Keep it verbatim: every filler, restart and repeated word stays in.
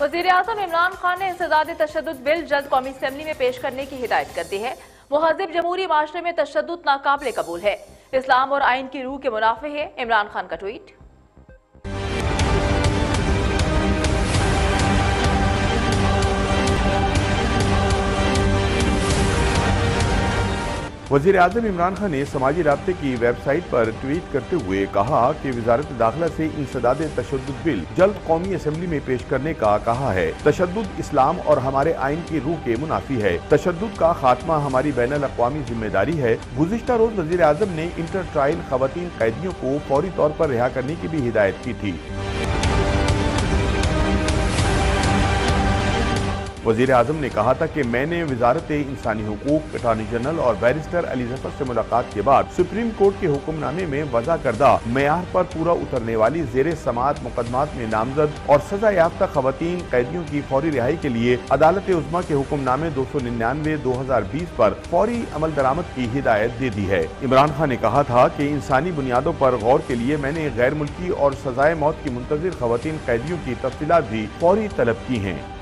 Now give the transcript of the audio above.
वज़ीर आज़म इमरान खान ने इंसदाद-ए-तशद्दुद बिल जल्द कौमी असम्बली में पेश करने की हिदायत कर दी है। मुहज़्ज़िब जमहूरी माशरे में तशद्दुद नाकाबिले कबूल है, इस्लाम और आइन की रूह के मुनाफे है। इमरान खान का ट्वीट। वज़ीर आज़म इमरान खान ने समाजी राब्ते की वेबसाइट पर ट्वीट करते हुए कहा कि वज़ारत दाखिला से इंसदाद-ए-तशद्दुद बिल जल्द कौमी असम्बली में पेश करने का कहा है। तशद्दुद इस्लाम और हमारे आइन की रूह के मुनाफी है। तशद्दुद का खात्मा हमारी बैनुल-अक़वामी जिम्मेदारी है। गुज़िश्ता रोज वज़ीर आज़म ने इंटर ट्रायल ख़वातीन कैदियों को फौरी तौर पर रिहा करने की भी हिदायत की थी। वज़ीर आज़म ने कहा था कि मैंने वज़ारत इंसानी हुकूक, अटॉर्नी जनरल और बैरिस्टर अली जफर से मुलाकात के बाद सुप्रीम कोर्ट के हुक्मनामे में वज़ा करदा मयार पर पूरा उतरने वाली ज़ेरे समाअत मुकदमात में नामजद और सजा याफ्ता खवातीन कैदियों की फौरी रिहाई के लिए अदालत उज़्मा के हुक्मनामे दो सौ निन्यानवे दो हजार बीस पर फौरी अमल दरामद की हिदायत दे दी है। इमरान खान ने कहा था कि इंसानी बुनियादों पर गौर के लिए मैंने गैर मुल्की और सजाए मौत की मुंतज़िर खवातीन कैदियों की तफ़सीलात भी फौरी तलब की हैं।